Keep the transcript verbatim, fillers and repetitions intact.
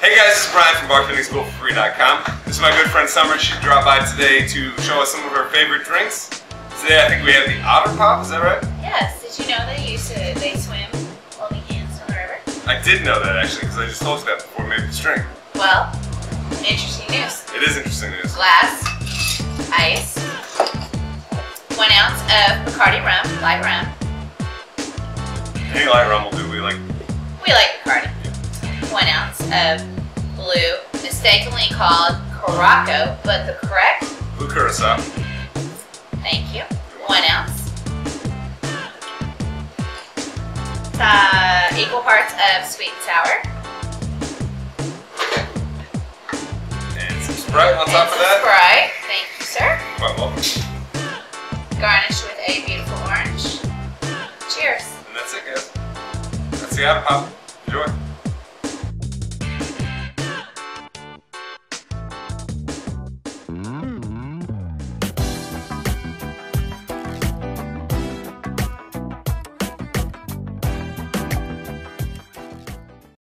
Hey guys, this is Brian from bartending school for free dot com. This is my good friend Summer. She dropped by today to show us some of her favorite drinks. Today I think we have the Otter Pop, is that right? Yes, did you know they used to, they swim holding hands on the river? I did know that actually, because I just told you that before maybe this drink. Well, interesting news. It is interesting news. Glass, ice, one ounce of Bacardi rum, light rum. Any light rum will do, we like. We like Bacardi. One ounce of blue, mistakenly called Curacao, but the correct? Blue Curacao. Thank you. One ounce. Uh, equal parts of sweet and sour. And some Sprite on top of that. Sprite. Thank you, sir. Quite welcome. Garnished with a beautiful orange. Cheers. And that's it, guys. That's the Otter Pop.